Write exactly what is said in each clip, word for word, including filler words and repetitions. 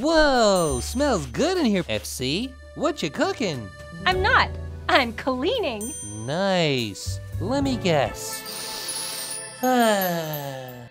Whoa, smells good in here, F C. What you cooking? I'm not. I'm cleaning. Nice. Let me guess.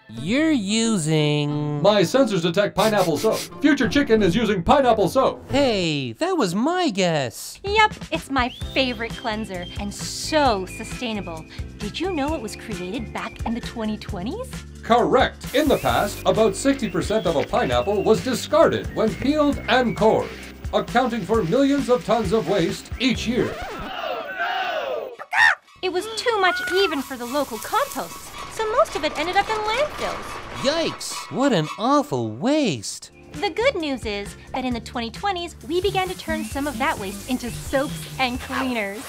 You're using... My sensors detect pineapple soap. Future Chicken is using pineapple soap. Hey, that was my guess. Yep, it's my favorite cleanser and so sustainable. Did you know it was created back in the twenty twenties? Correct. In the past, about sixty percent of a pineapple was discarded when peeled and cored, accounting for millions of tons of waste each year. Oh, no! It was too much even for the local composts, so most of it ended up in landfills. Yikes! What an awful waste! The good news is that in the twenty twenties, we began to turn some of that waste into soaps and cleaners.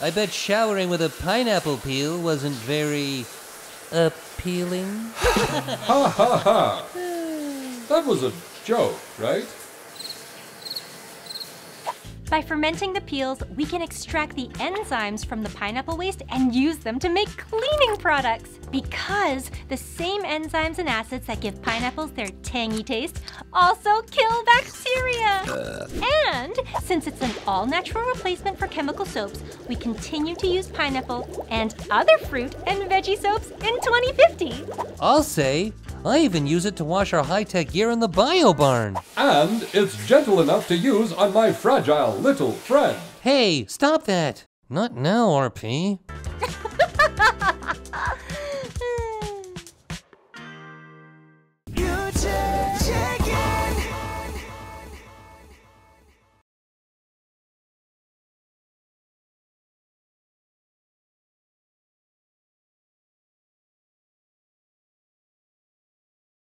I bet showering with a pineapple peel wasn't very... appealing? Ha ha ha! That was a joke, right? By fermenting the peels, we can extract the enzymes from the pineapple waste and use them to make cleaning products. Because the same enzymes and acids that give pineapples their tangy taste also kill bacteria. Uh. And since it's an all-natural replacement for chemical soaps, we continue to use pineapple and other fruit and veggie soaps in twenty fifty. I'll say. I even use it to wash our high-tech gear in the bio barn. And it's gentle enough to use on my fragile little friend. Hey, stop that. Not now, R P.